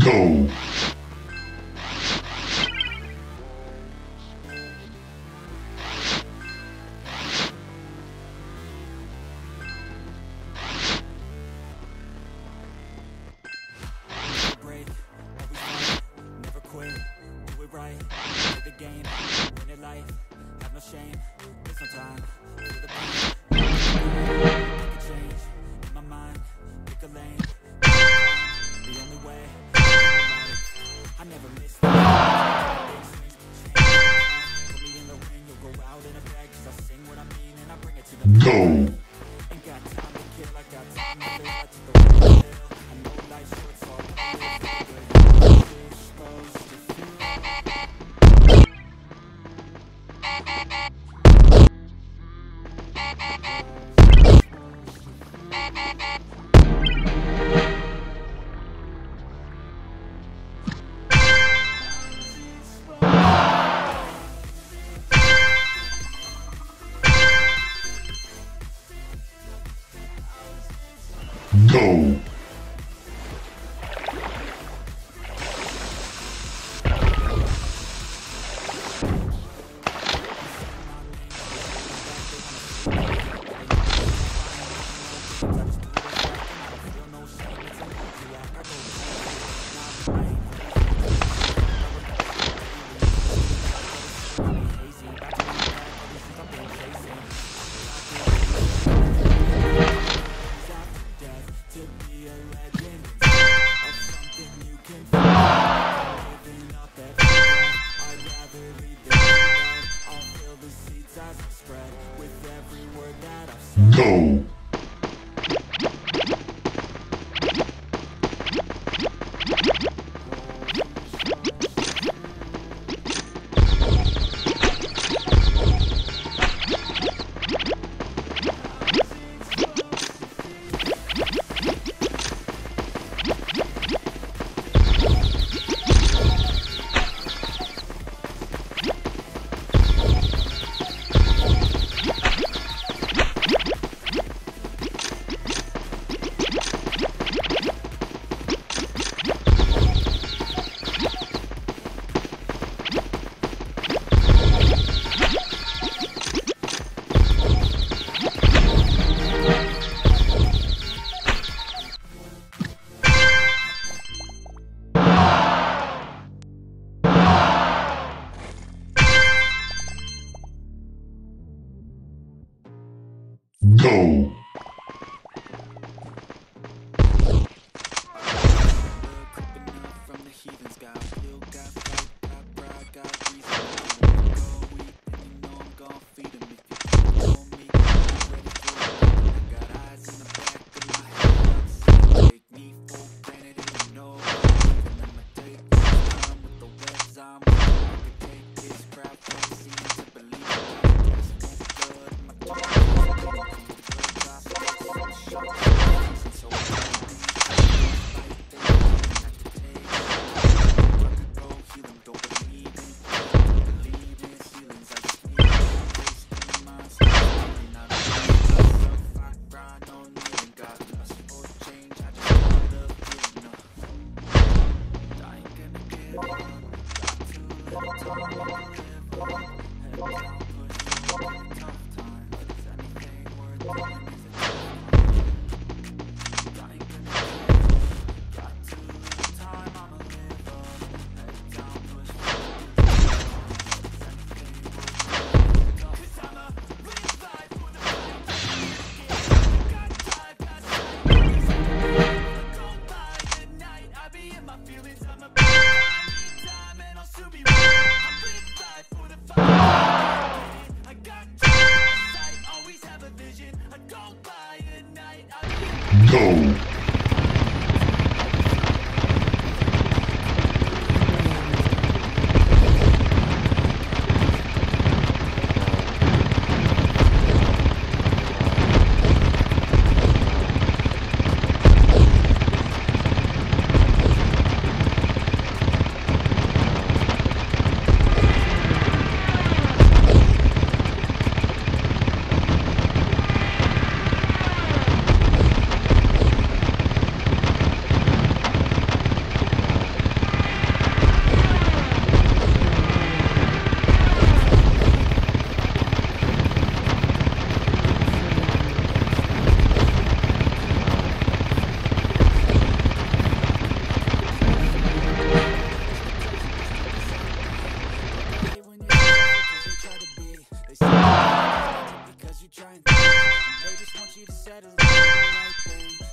Go! Go! Go! Go!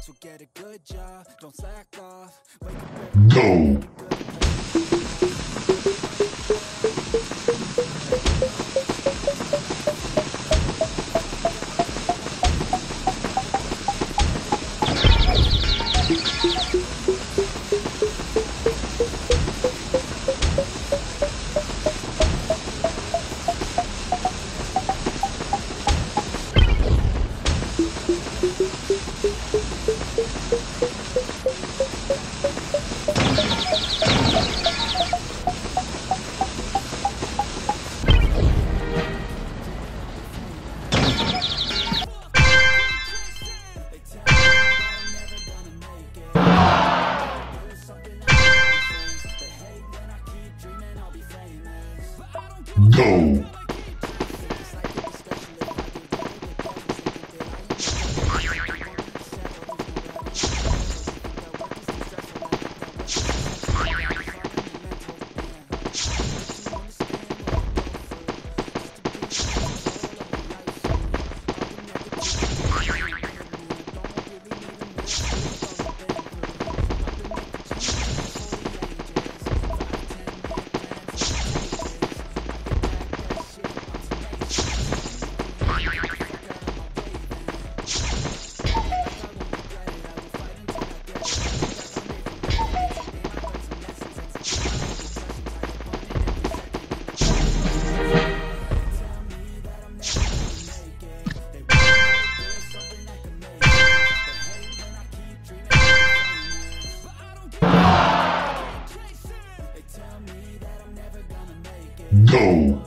So get a good job, don't slack off. No. No. No.